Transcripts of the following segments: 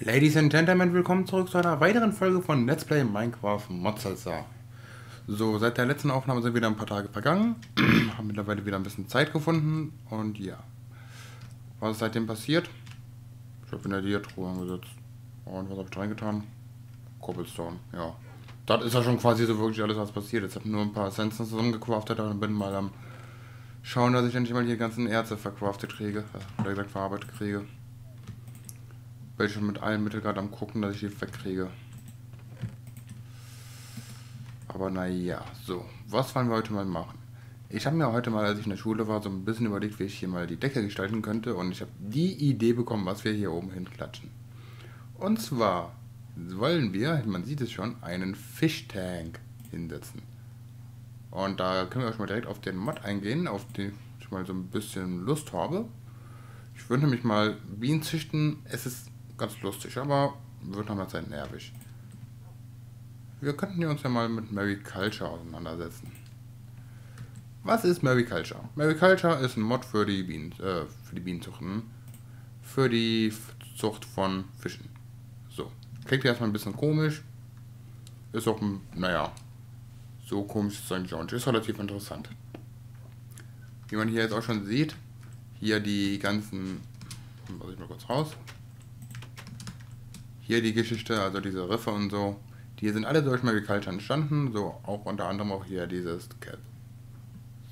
Ladies and Gentlemen, willkommen zurück zu einer weiteren Folge von Let's Play Minecraft Modsalsa. So, seit der letzten Aufnahme sind wieder ein paar Tage vergangen, haben mittlerweile wieder ein bisschen Zeit gefunden und ja. Was ist seitdem passiert? Ich habe wieder die Truhe angesetzt. Und was habe ich da reingetan? Cobblestone, ja. Das ist ja schon quasi so wirklich alles, was passiert. Jetzt habe ich nur ein paar Essenzen zusammengecraftet und bin mal am Schauen, dass ich endlich mal die ganzen Erze verkraftet kriege, oder gesagt verarbeitet kriege. Bin schon mit allen Mitteln gerade am gucken, dass ich die wegkriege. Aber naja, so. Was wollen wir heute mal machen? Ich habe mir heute mal, als ich in der Schule war, so ein bisschen überlegt, wie ich hier mal die Decke gestalten könnte. Und ich habe die Idee bekommen, was wir hier oben hinklatschen. Und zwar wollen wir, man sieht es schon, einen Fischtank hinsetzen. Und da können wir auch schon mal direkt auf den Mod eingehen, auf den ich mal so ein bisschen Lust habe. Ich würde nämlich mal Bienen züchten. Es ist ganz lustig, aber wird nochmal sehr nervig. Wir könnten uns ja mal mit Mariculture auseinandersetzen. Was ist Mariculture? Mariculture ist ein Mod für die Bienenzucht. Für die Zucht von Fischen. So. Klingt erstmal ein bisschen komisch. Ist auch, naja, so komisch ist es eigentlich auch nicht. Ist relativ interessant. Wie man hier jetzt auch schon sieht, hier die ganzen, was ich mal kurz raus, hier die Geschichte, also diese Riffe und so, die sind alle durch Mariculture entstanden, so auch unter anderem auch hier dieses Kelp.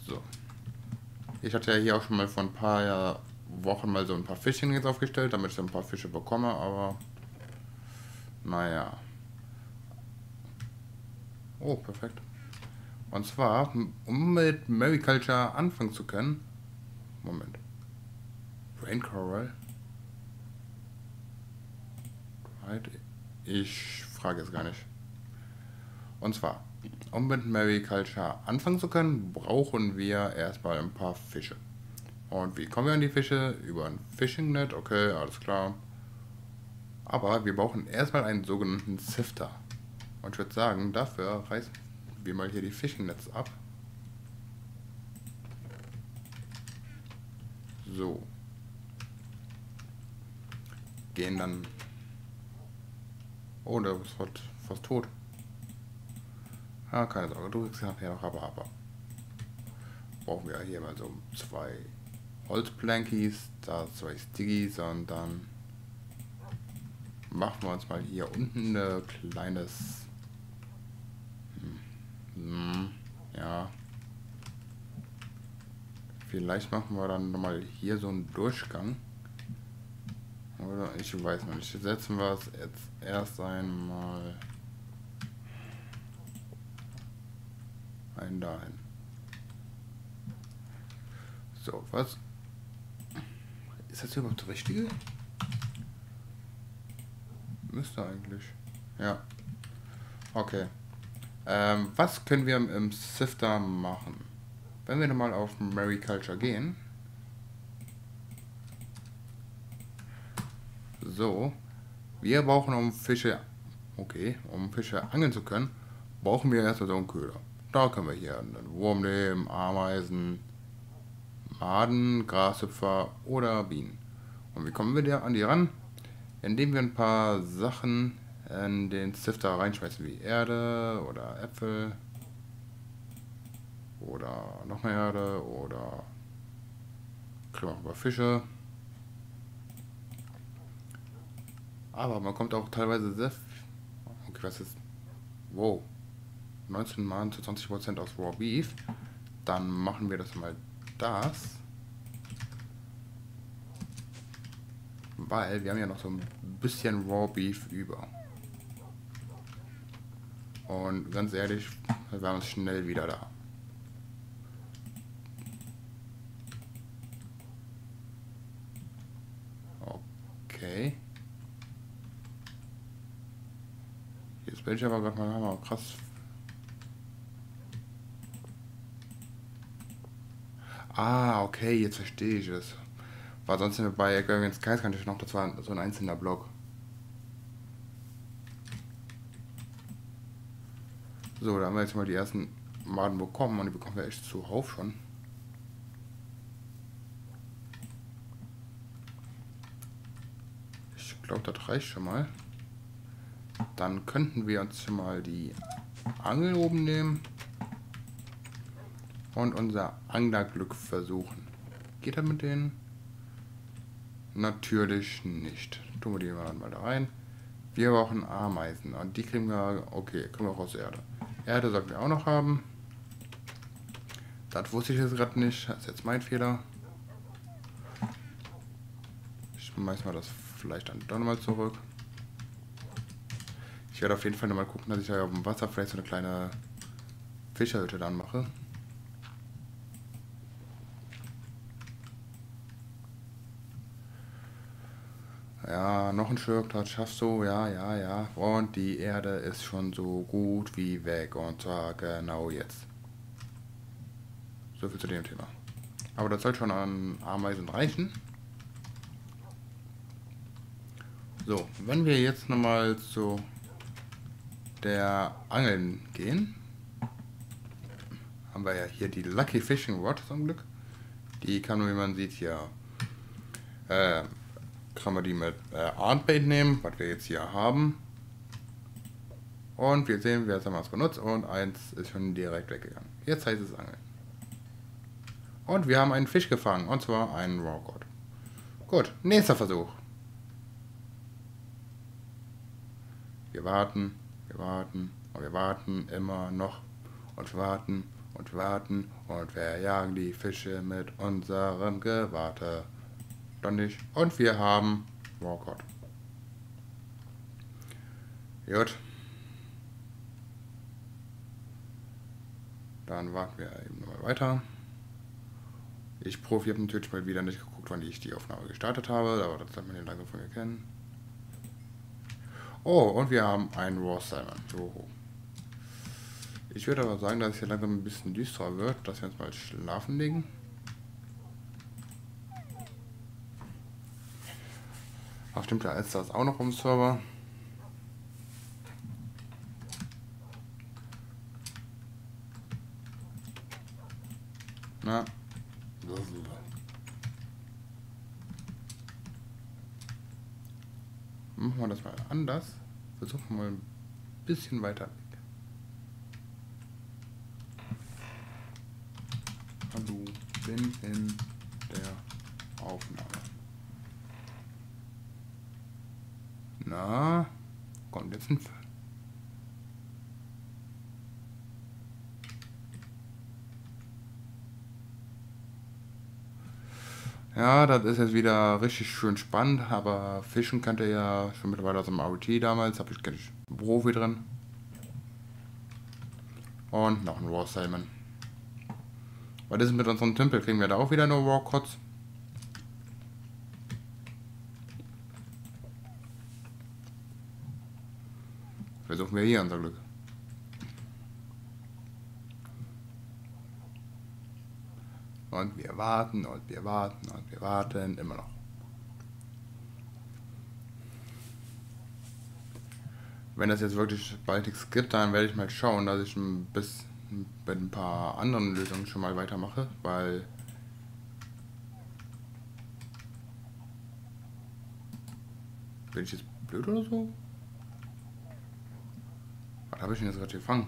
So. Ich hatte ja hier auch schon mal vor ein paar Wochen mal so ein paar Fischchen jetzt aufgestellt, damit ich so ein paar Fische bekomme, aber naja. Oh, perfekt. Und zwar, um mit Mariculture anfangen zu können, Moment. Rain Coral. Ich frage es gar nicht. Und zwar, um mit Mariculture anfangen zu können, brauchen wir erstmal ein paar Fische. Und wie kommen wir an die Fische? Über ein Fishing Net, okay, alles klar. Aber wir brauchen erstmal einen sogenannten Sifter. Und ich würde sagen, dafür reißen wir mal hier die Fishing Nets ab. So. Gehen dann. Oh, der ist fast tot. Ah, keine Sorge, du kriegst nachher noch aber. Brauchen wir hier mal so 2 Holzplankies, da 2 Stiggies und dann machen wir uns mal hier unten ein kleines. Ja. Vielleicht machen wir dann nochmal hier so einen Durchgang. Oder ich weiß noch nicht. Setzen wir es jetzt erst einmal einen dahin. So, was? Ist das überhaupt das Richtige? Müsste eigentlich. Ja. Okay. Was können wir im Sifter machen? Wenn wir nochmal auf Mariculture gehen. So. Wir brauchen, um Fische angeln zu können, brauchen wir erstmal so einen Köder. Da können wir hier einen Wurm nehmen, Ameisen, Maden, Grashüpfer oder Bienen. Und wie kommen wir da an die ran? Indem wir ein paar Sachen in den Sifter reinschmeißen, wie Erde oder Äpfel. Oder noch mehr Erde, oder kriegen wir auch über Fische. Aber man kommt auch teilweise sehr. Okay, was ist. Wow. 19 Mal zu 20% aus Raw Beef. Dann machen wir das mal das. Weil wir haben ja noch so ein bisschen Raw Beef über. Und ganz ehrlich, wir waren schnell wieder da. Jetzt bin ich aber gerade mal Hammer, krass. Ah, okay, jetzt verstehe ich es. War sonst bei Going Skies kannte ich noch, das war so ein einzelner Block. So, da haben wir jetzt mal die ersten Maden bekommen und die bekommen wir echt zuhauf schon. Ich glaube, das reicht schon mal. Dann könnten wir uns mal die Angel oben nehmen und unser Anglerglück versuchen. Geht das mit denen? Natürlich nicht. Tun wir die mal da rein. Wir brauchen Ameisen und die kriegen wir, okay, kriegen wir auch aus Erde. Erde sollten wir auch noch haben. Das wusste ich jetzt gerade nicht. Das ist jetzt mein Fehler. Ich schmeiß mal das vielleicht dann doch nochmal zurück. Ich werde auf jeden Fall nochmal gucken, dass ich da auf dem Wasser vielleicht so eine kleine Fischerhütte dann mache. Ja, noch ein Schirk, das schaffst du, ja. Und die Erde ist schon so gut wie weg. Und zwar genau jetzt. So viel zu dem Thema. Aber das soll schon an Ameisen reichen. So, wenn wir jetzt nochmal zu der Angeln gehen, haben wir ja hier die Lucky Fishing Rod zum Glück. Die kann man, wie man sieht, hier kann man die mit Artbait nehmen, was wir jetzt hier haben. Und wir sehen, wir haben es benutzt und eins ist schon direkt weggegangen. Jetzt heißt es Angeln. Und wir haben einen Fisch gefangen, und zwar einen Rawgod. Gut, nächster Versuch. Wir warten immer noch und warten und wir jagen die Fische mit unserem Gewarte. Nicht. Und wir haben Rawgod. Gut. Dann warten wir eben nochmal weiter. Ich probiere natürlich mal wieder nicht geguckt, wann ich die Aufnahme gestartet habe, aber das hat man ja langsam von mir kennen. Oh, und wir haben einen Raw Salmon. Oho. Ich würde aber sagen, dass es hier langsam ein bisschen düsterer wird, dass wir uns mal schlafen legen. Ach stimmt, der Elster ist auch noch im Server. Na, so super. Machen wir das mal anders. Versuchen wir mal ein bisschen weiter weg. Hallo, bin in der Aufnahme. Na, kommt jetzt ein Fall. Ja, das ist jetzt wieder richtig schön spannend, aber Fischen kannte ja schon mittlerweile aus dem RT damals, habe ich keinen Profi drin. Und noch ein Raw Salmon. Was ist mit unserem Tümpel? Kriegen wir da auch wieder nur Raw Cods? Versuchen wir hier unser Glück. Und wir warten und wir warten und wir warten immer noch. Wenn das jetzt wirklich bald nichts gibt, dann werde ich mal schauen, dass ich bis mit ein paar anderen Lösungen schon mal weitermache, weil bin ich jetzt blöd oder so? Habe ich ihn jetzt gerade gefangen?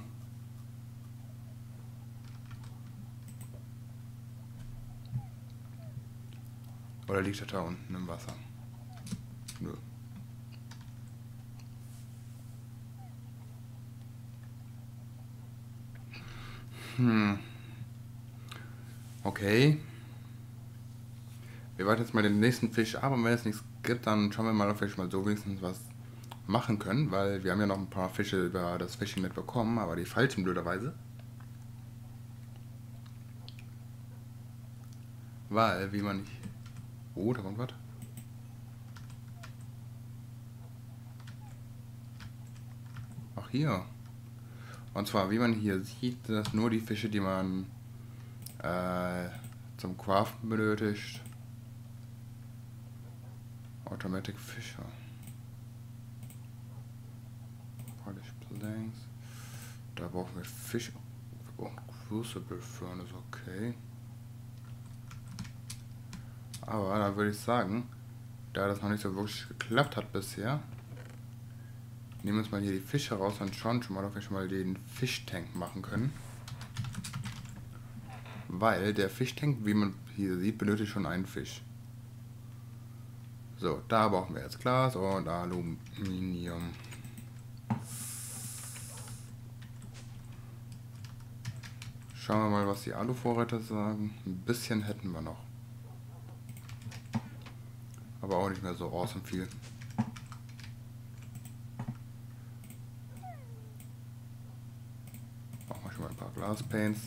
Oder liegt er da unten im Wasser? Nö. Okay. Wir warten jetzt mal den nächsten Fisch ab und wenn es nichts gibt, dann schauen wir mal, ob wir schon mal so wenigstens was machen können, weil wir haben ja noch ein paar Fische über das Fishing mitbekommen, aber die falschen blöderweise. Weil, wie man nicht... Oh, da kommt was. Ach, hier. Und zwar, wie man hier sieht, sind das nur die Fische, die man zum Craften benötigt. Automatic Fischer. Da brauchen wir Fisch. Wir brauchen Crucible Furnace, okay. Aber dann würde ich sagen, Da das noch nicht so wirklich geklappt hat bisher, nehmen wir uns mal hier die Fische raus und schauen schon mal, ob wir schon mal den Fischtank machen können. Weil der Fischtank, wie man hier sieht, benötigt schon einen Fisch. So, da brauchen wir jetzt Glas und Aluminium. Schauen wir mal, was die Aluvorräte sagen. Ein bisschen hätten wir noch. Aber auch nicht mehr so awesome viel. Machen wir schon mal ein paar Glaspanes.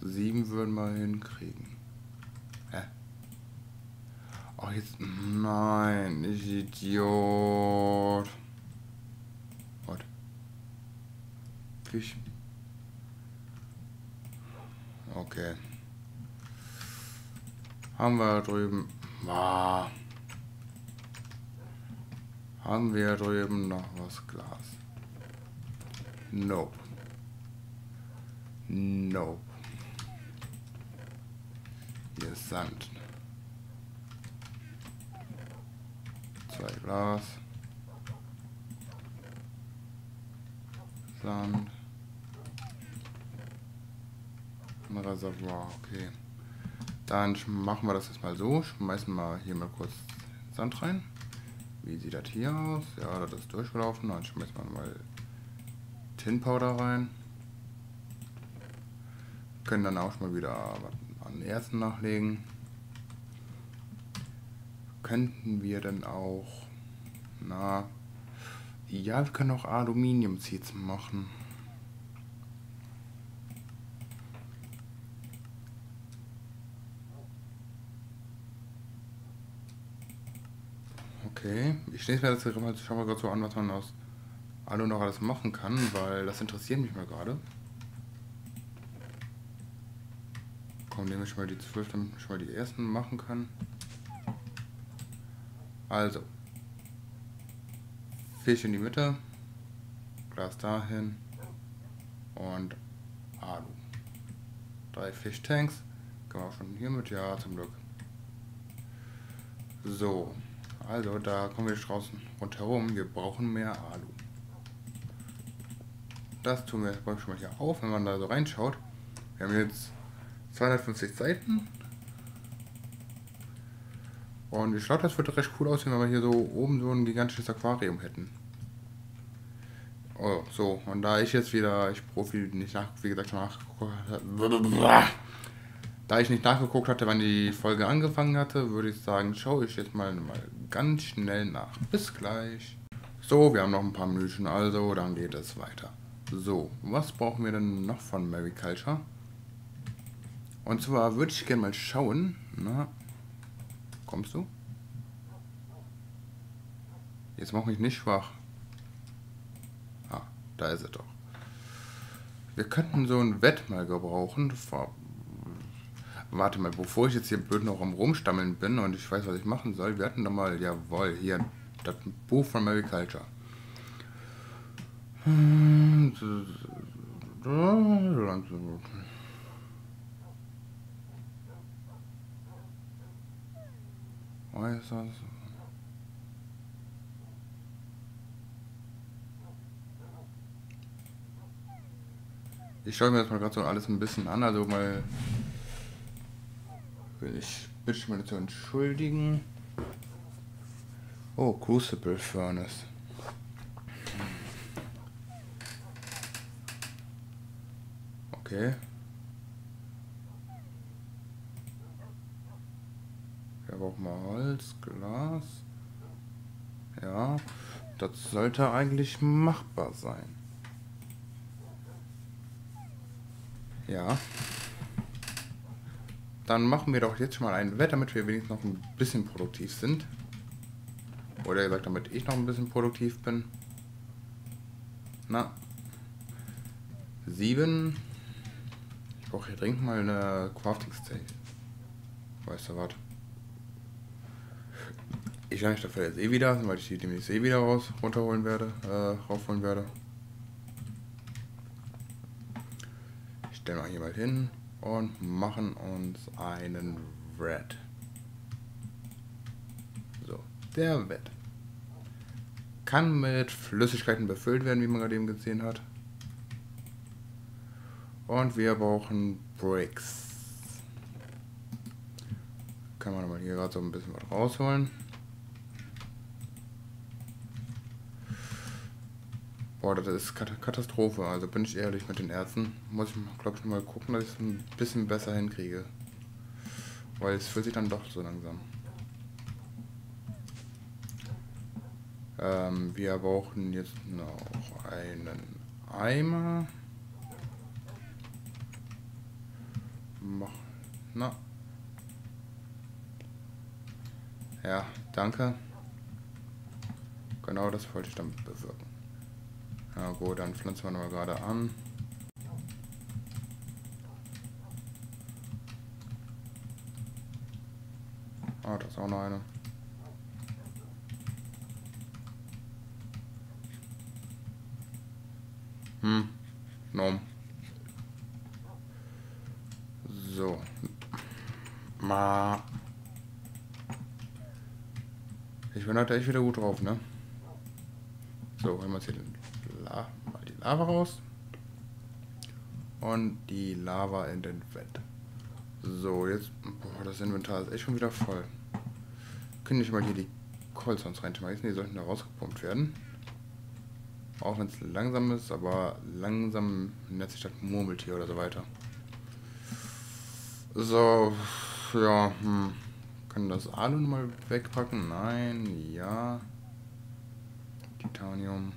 Sieben würden wir hinkriegen. Hä? Ach jetzt. Nein, ich Idiot. What? Fisch. Okay. Haben wir da drüben. Ah. Haben wir da drüben noch was Glas? Nope. Nope. Hier ist Sand. 2 Glas. Sand. Ein Reservoir, okay. Dann machen wir das jetzt mal so. Schmeißen wir hier mal kurz Sand rein. Wie sieht das hier aus? Ja, das ist durchgelaufen. Dann schmeißen wir mal Tin Powder rein. Können dann auch schon mal wieder an Erzen nachlegen. Könnten wir dann auch... Na... Ja, wir können auch Aluminiumseeds machen. Okay, ich schließe mir das schon mal so an, was man aus Alu noch alles machen kann, weil das interessiert mich mal gerade. Komm, nehmen wir schon mal die 12, damit ich schon mal die ersten machen kann. Also. Fisch in die Mitte. Glas dahin. Und Alu. 3 Fischtanks. Können wir auch schon hier mit? Ja, zum Glück. So. Also, da kommen wir draußen rundherum. Wir brauchen mehr Alu. Das tun wir jetzt schon mal hier auf, wenn man da so reinschaut. Wir haben jetzt 250 Seiten. Und ich glaube, das würde recht cool aussehen, wenn wir hier so oben so ein gigantisches Aquarium hätten. Oh, so. Und da ich jetzt wieder, Da ich nicht nachgeguckt hatte, wann die Folge angefangen hatte, würde ich sagen, schaue ich jetzt mal ganz schnell nach. Bis gleich. So, wir haben noch ein paar Minuten, also dann geht es weiter. So, was brauchen wir denn noch von Mariculture? Und zwar würde ich gerne mal schauen, na, kommst du? Jetzt mach mich nicht schwach. Ah, da ist er doch. Wir könnten so ein Wett mal gebrauchen. Warte mal, bevor ich jetzt hier blöd noch am Rumstammeln bin und ich weiß, was ich machen soll, wir hatten da mal, jawohl, hier, das Buch von Mariculture. Ich schaue mir das mal gerade so alles ein bisschen an, also mal... Ich bitte schon mal zu entschuldigen. Oh, Crucible Furnace. Okay. Ich habe auch mal Holz, Glas. Ja, das sollte eigentlich machbar sein. Ja. Dann machen wir doch jetzt schon mal ein Wett, damit wir wenigstens noch ein bisschen produktiv sind. Oder gesagt, damit ich noch ein bisschen produktiv bin. Na. 7. Ich brauche hier dringend mal eine Crafting Station. Weißt du was? Ich kann mich dafür jetzt eh wieder, weil ich die demnächst eh wieder raufholen werde. Ich stelle mal hier mal hin. und machen uns einen Red. So, der Red kann mit Flüssigkeiten befüllt werden, wie man gerade eben gesehen hat. Und wir brauchen Bricks. Kann man aber hier gerade so ein bisschen was rausholen. Boah, das ist Katastrophe, also bin ich ehrlich mit den Erzen. Muss ich, glaube ich, mal gucken, dass ich es ein bisschen besser hinkriege. Weil es fühlt sich dann doch so langsam. Wir brauchen jetzt noch einen Eimer. Na. Ja, danke. Genau das wollte ich damit bewirken. Na gut, dann pflanzen wir nochmal gerade an. Ah, das ist auch noch eine. Gnome. So. Ma. Ich bin heute echt wieder gut drauf, ne? So, holen wir jetzt hier mal die Lava raus. Und die Lava in den Wett. So, jetzt. Boah, das Inventar ist echt schon wieder voll. Können nicht mal hier die Coalstones reinschmeißen? Die sollten da rausgepumpt werden. Auch wenn es langsam ist, aber langsam nennt sich das Murmeltier oder so weiter. So, ja, Können das Alu mal wegpacken? Nein, ja. Titanium.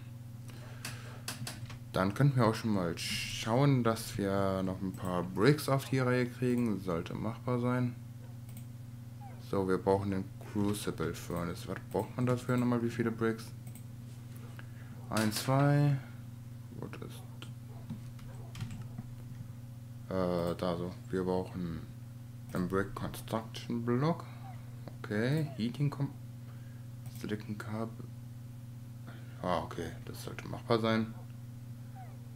Dann könnten wir auch schon mal schauen, dass wir noch ein paar Bricks auf die Reihe kriegen. Sollte machbar sein. So, wir brauchen den Crucible Furnace. Was braucht man dafür nochmal? Wie viele Bricks? 1, 2. Gut ist. Da so. Wir brauchen einen Brick Construction Block. Okay. Heating kommt. Silicon Carbon. Ah, okay. Das sollte machbar sein.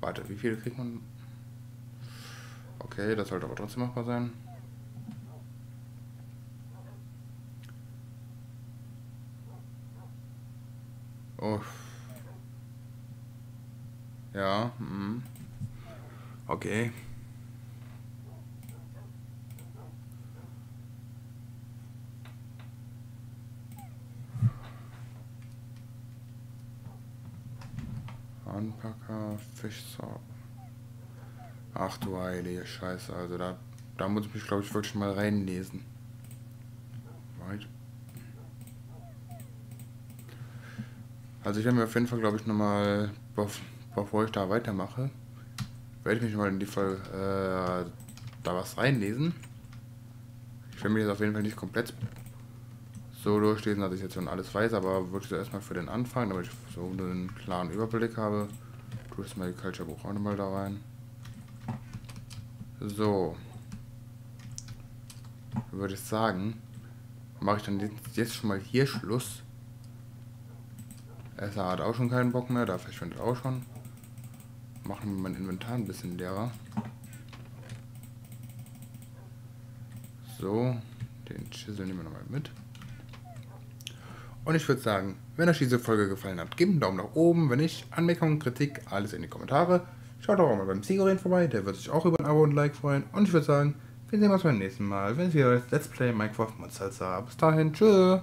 Warte, wie viele kriegt man? Okay, das sollte aber trotzdem machbar sein. Oh. Ja, okay. Anpacker, Fischsorb. Ach du heilige Scheiße, also da muss ich mich, glaube ich, wirklich mal reinlesen. Weit. Also ich werde mir auf jeden Fall, glaube ich, nochmal... Bevor ich da weitermache, werde ich mich mal in die Folge da was reinlesen. Ich werde mir das auf jeden Fall nicht komplett so durchlesen, dass ich jetzt schon alles weiß, aber wirklich so erstmal für den Anfang, damit ich so einen klaren Überblick habe, tue ich das Mariculture Buch auch nochmal da rein. So. Würde ich sagen, mache ich dann jetzt schon mal hier Schluss. SA hat auch schon keinen Bock mehr, da verschwindet auch schon. Machen wir mein Inventar ein bisschen leerer. So, den Chisel nehmen wir nochmal mit. Und ich würde sagen, wenn euch diese Folge gefallen hat, gebt einen Daumen nach oben. Wenn nicht, Anmerkungen, Kritik, alles in die Kommentare. Schaut auch mal beim Sigorin vorbei, der wird sich auch über ein Abo und ein Like freuen. Und ich würde sagen, wir sehen uns beim nächsten Mal, wenn es wieder heißt Let's Play Minecraft Modsalsa. Bis dahin, tschö!